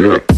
Yeah.